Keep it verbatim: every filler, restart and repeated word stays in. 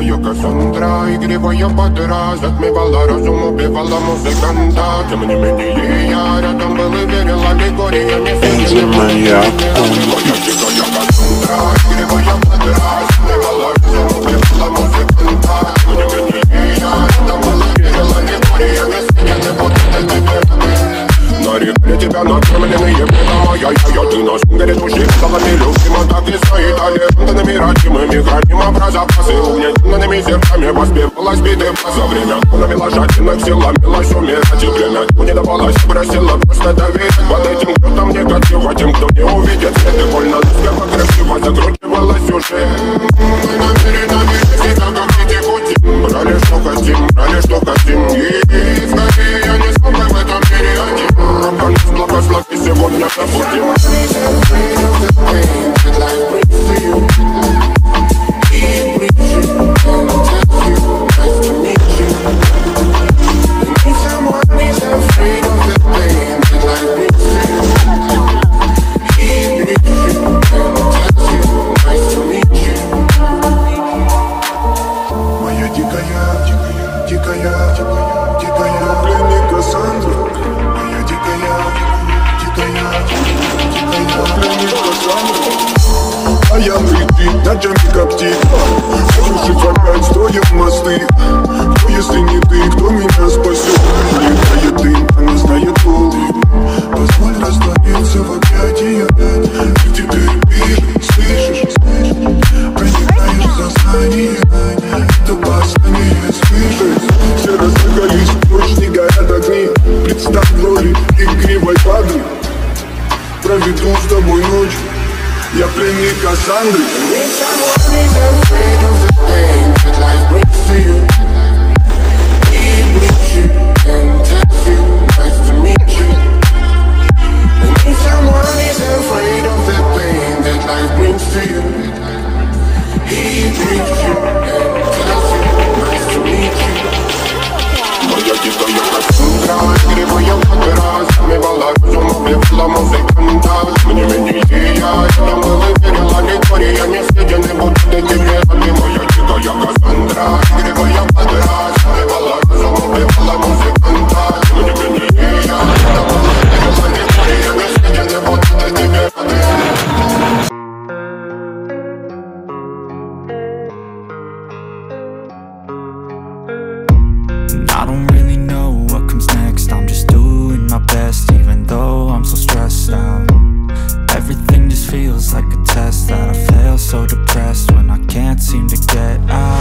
música, yo que son tra y gripa yo pa' atrás. Отмевала разум, убивала музыканта. Тем не менее, я рядом был и верила Григорию. Я не сидела, я за время кунами лошадиных сил ломилась умирать и время не давалось, просила просто доверять. Под этим крутом негатива, тем, кто не увидит, это больно насколько красиво закручивалось уже. Мы намерены вести себя как дети Путин. Брали что хотим, брали что хотим. И скорее я не смог в этом мире один. Рабанец благослови сегодня на Путин. Feels like a test that I fail, so depressed when I can't seem to get out.